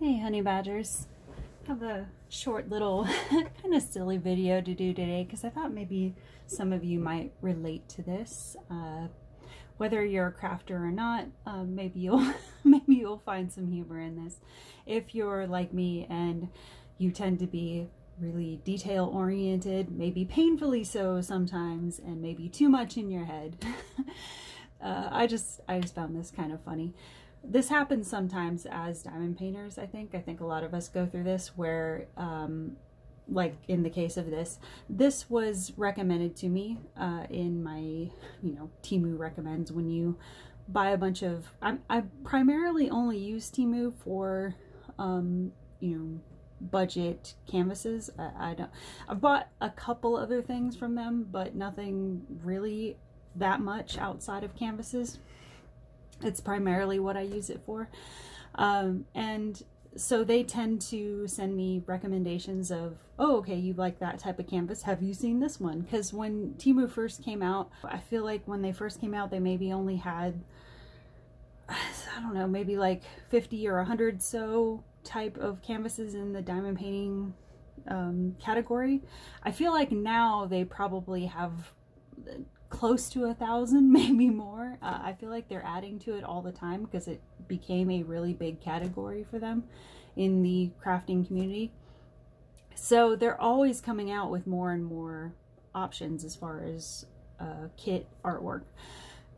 Hey honey badgers, I have a short little kind of silly video to do today because I thought maybe some of you might relate to this. Whether you're a crafter or not, maybe you'll find some humor in this. If you're like me and you tend to be really detail oriented, maybe painfully so sometimes, and maybe too much in your head. I just found this kind of funny. This happens sometimes as diamond painters, I think. I think a lot of us go through this where, like in the case of this was recommended to me in my, Temu recommends when you buy a bunch of, I primarily only use Temu for, budget canvases. I've bought a couple other things from them, but nothing really that much outside of canvases. It's primarily what I use it for. And so they tend to send me recommendations of, oh, okay, you like that type of canvas. Have you seen this one? Because when Temu first came out, I feel like when they first came out, they maybe only had, I don't know, maybe like 50 or 100 so type of canvases in the diamond painting category. I feel like now they probably have close to 1,000, maybe more. I feel like they're adding to it all the time because it became a really big category for them in the crafting community. So they're always coming out with more and more options as far as kit artwork.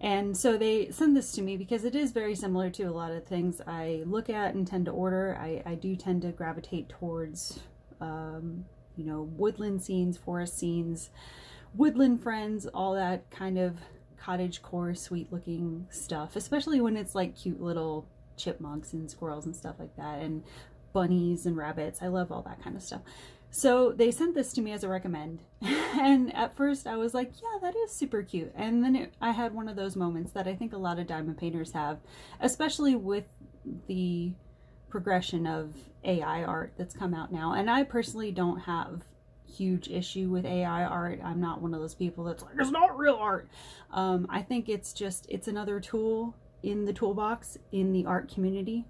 And so they send this to me because it is very similar to a lot of things I look at and tend to order. I do tend to gravitate towards, woodland scenes, forest scenes, woodland friends, all that kind of cottagecore, sweet looking stuff, especially when it's like cute little chipmunks and squirrels and stuff like that, and bunnies and rabbits. I love all that kind of stuff. So they sent this to me as a recommend. And at first I was like, yeah, that is super cute. And then I had one of those moments that I think a lot of diamond painters have, especially with the progression of AI art that's come out now. And I personally don't have huge issue with AI art. I'm not one of those people that's like, it's not real art. I think it's another tool in the toolbox in the art community.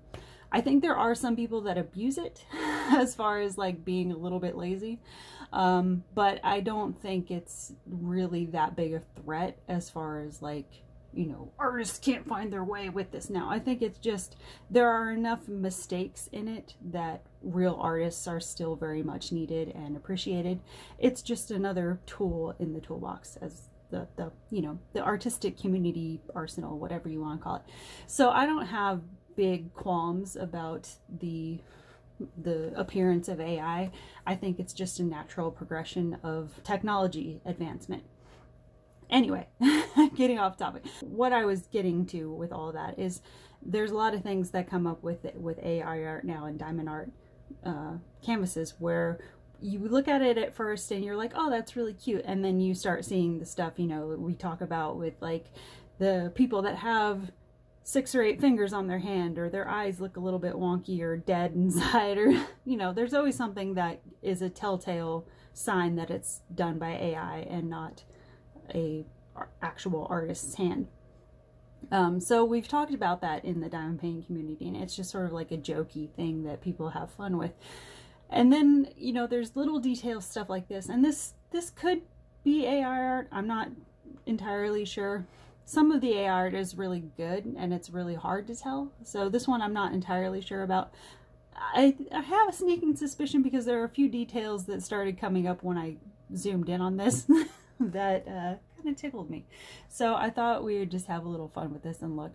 I think there are some people that abuse it as far as like being a little bit lazy, but I don't think it's really that big a threat as far as like, artists can't find their way with this now. I think it's just there are enough mistakes in it that real artists are still very much needed and appreciated. It's just another tool in the toolbox as the artistic community arsenal, whatever you want to call it. So I don't have big qualms about the appearance of AI. I think it's just a natural progression of technology advancement. Anyway, getting off topic. What I was getting to with all that is there's a lot of things that come up with AI art now and diamond art canvases where you look at it at first and you're like, oh, that's really cute. And then you start seeing the stuff, we talk about with like the people that have 6 or 8 fingers on their hand, or their eyes look a little bit wonky or dead inside, or, there's always something that is a telltale sign that it's done by AI and not a actual artist's hand. So we've talked about that in the diamond painting community, and it's just sort of like a jokey thing that people have fun with. And then, there's little detail stuff like this, and this could be AI art. I'm not entirely sure. Some of the AI art is really good, and it's really hard to tell. So this one I'm not entirely sure about. I have a sneaking suspicion because there are a few details that started coming up when I zoomed in on this that kind of tickled me. So I thought we would just have a little fun with this and look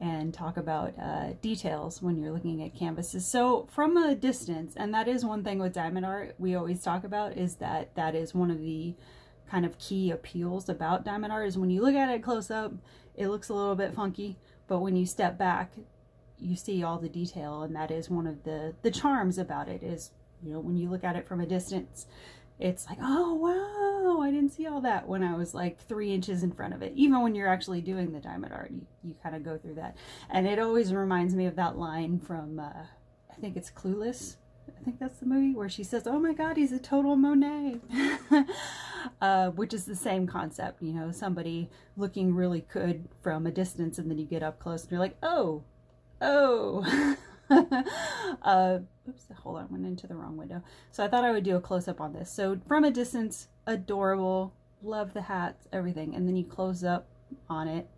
and talk about details when you're looking at canvases. So from a distance, and that is one thing with diamond art we always talk about, is that is one of the kind of key appeals about diamond art is when you look at it close up, it looks a little bit funky, but when you step back, you see all the detail, and that is one of the charms about it is, when you look at it from a distance, it's like, oh, wow, I didn't see all that when I was like 3 inches in front of it. Even when you're actually doing the diamond art, you kind of go through that. And it always reminds me of that line from, I think it's Clueless. I think that's the movie where she says, oh my God, he's a total Monet. which is the same concept, you know, somebody looking really good from a distance, and then you get up close and you're like, oh. Oops, hold on, went into the wrong window. So I thought I would do a close-up on this. So from a distance, adorable, love the hats, everything, and then you close up on it.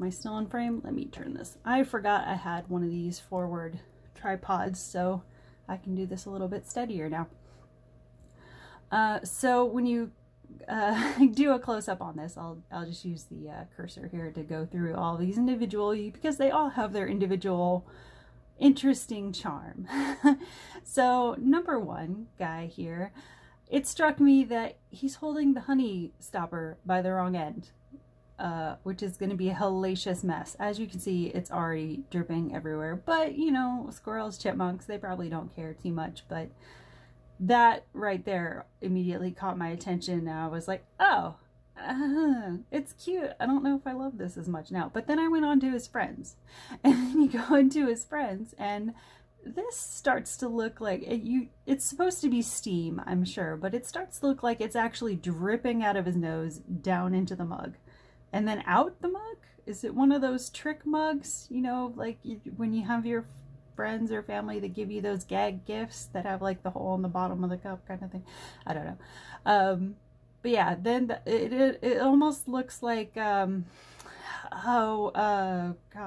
Am I still in frame? Let me turn this. I forgot I had one of these forward tripods, so I can do this a little bit steadier now. So when you do a close-up on this, I'll just use the cursor here to go through all these individually, because they all have their individual interesting charm. So number one guy here, it struck me that he's holding the honey stopper by the wrong end, which is going to be a hellacious mess. As you can see, it's already dripping everywhere, but you know, squirrels, chipmunks, they probably don't care too much, but that right there immediately caught my attention. I was like, oh, it's cute. I don't know if I love this as much now. But then I went on to his friends, and then you go into his friends, and this starts to look like it's supposed to be steam, I'm sure, but it starts to look like it's actually dripping out of his nose down into the mug and then out the mug. Is it one of those trick mugs, you know, like when you have your friends or family that give you those gag gifts that have like the hole in the bottom of the cup kind of thing? I don't know. But yeah, then it almost looks like, God,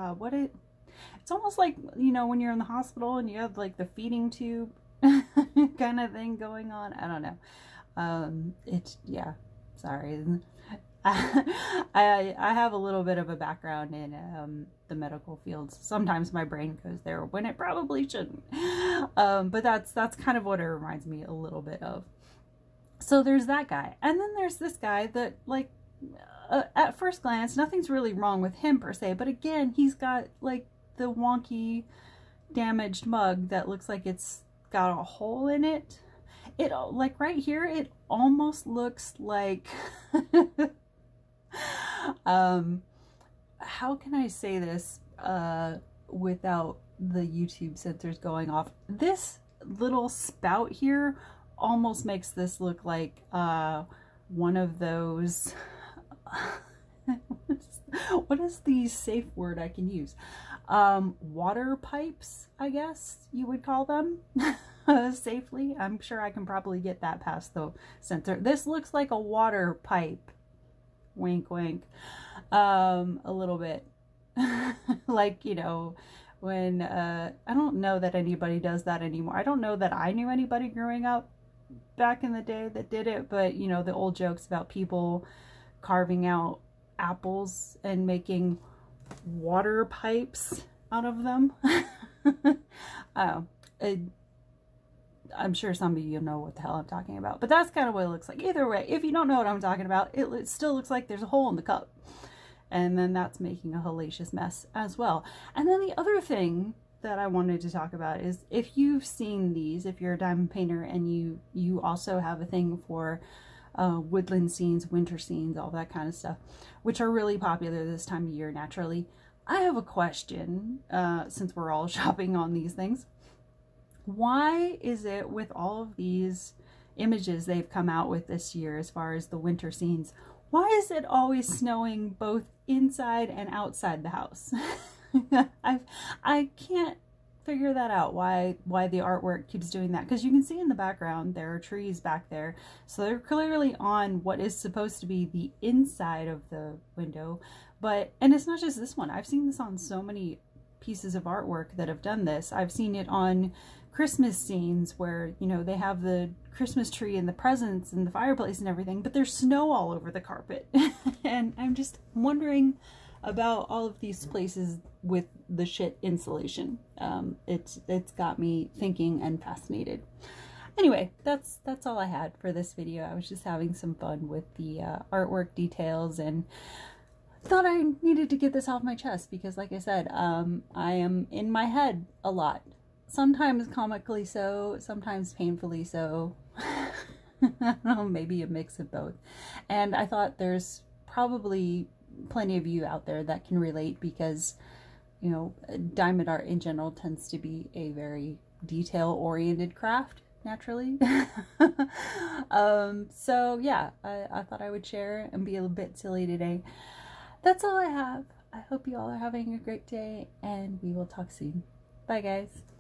it's almost like, you know, when you're in the hospital and you have like the feeding tube kind of thing going on. I don't know. Yeah, sorry. I have a little bit of a background in the medical fields. Sometimes my brain goes there when it probably shouldn't. But that's kind of what it reminds me a little bit of. So there's that guy, and then there's this guy that, like, at first glance, nothing's really wrong with him per se, but again, he's got like the wonky, damaged mug that looks like it's got a hole in it. It, like right here, it almost looks like, how can I say this without the YouTube sensors going off? This little spout here almost makes this look like one of those what is the safe word I can use, water pipes, I guess you would call them. Safely, I'm sure I can probably get that past the sensor. This looks like a water pipe, wink wink, a little bit. Like, you know, when I don't know that anybody does that anymore. I don't know that I knew anybody growing up back in the day that did it, but you know, the old jokes about people carving out apples and making water pipes out of them. I'm sure some of you know what the hell I'm talking about, but that's kind of what it looks like. Either way, if you don't know what I'm talking about, it still looks like there's a hole in the cup. And then that's making a hellacious mess as well. And then the other thing that I wanted to talk about is, if you've seen these, if you're a diamond painter and you also have a thing for woodland scenes, winter scenes, all that kind of stuff, which are really popular this time of year naturally, I have a question, since we're all shopping on these things. Why is it with all of these images they've come out with this year as far as the winter scenes, why is it always snowing both inside and outside the house? I can't figure that out, why the artwork keeps doing that, because you can see in the background there are trees back there, so they're clearly on what is supposed to be the inside of the window. But, and it's not just this one, I've seen this on so many pieces of artwork that have done this. I've seen it on Christmas scenes where, you know, they have the Christmas tree and the presents and the fireplace and everything, but there's snow all over the carpet. And I'm just wondering about all of these places with the shit insulation. It's got me thinking and fascinated. Anyway, that's all I had for this video. I was just having some fun with the artwork details, and thought I needed to get this off my chest because, like I said, I am in my head a lot. Sometimes comically so, sometimes painfully so. I don't know, maybe a mix of both. And I thought there's probably plenty of you out there that can relate, because, you know, diamond art in general tends to be a very detail-oriented craft. naturally. So yeah, I thought I would share and be a bit silly today. That's all I have. I hope you all are having a great day, and we will talk soon. Bye guys.